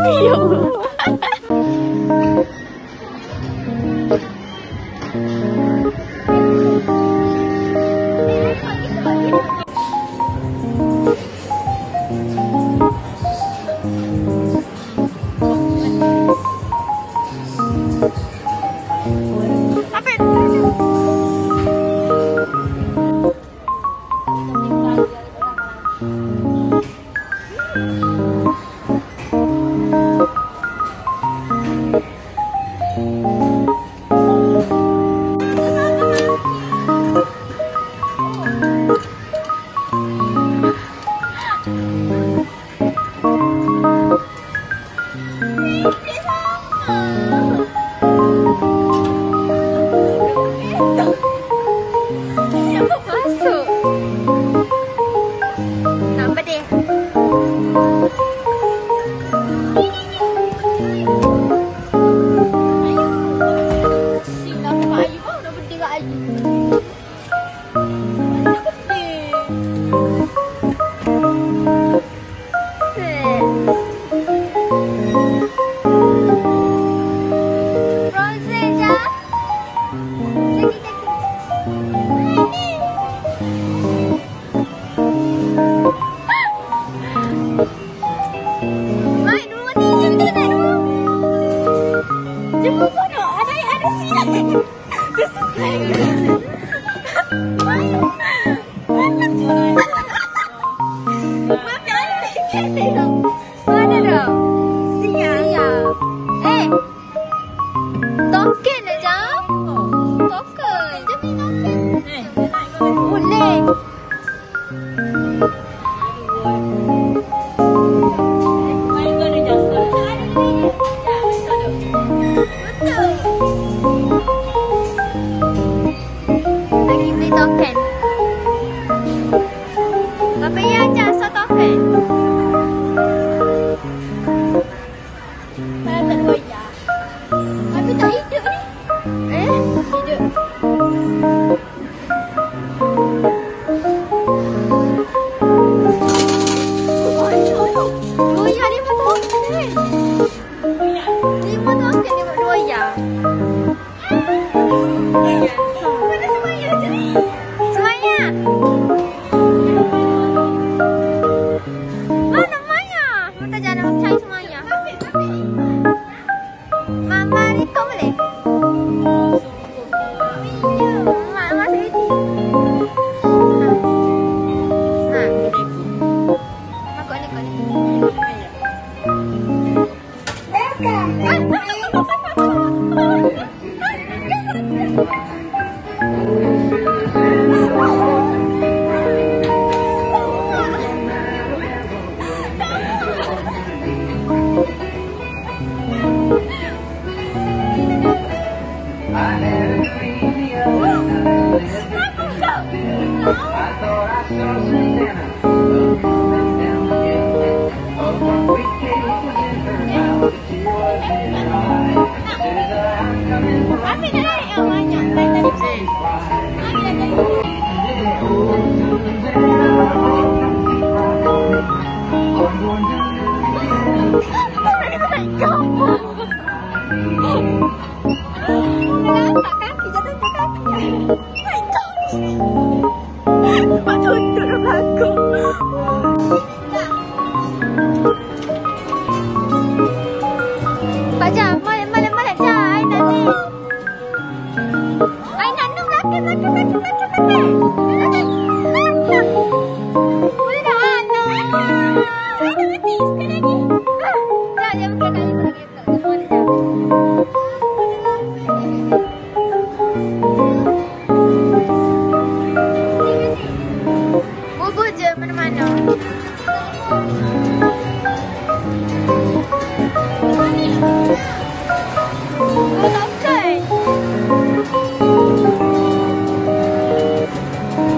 Hãy subscribe cho kênh Ghiền Mì Gõ để không bỏ lỡ những video hấp dẫn.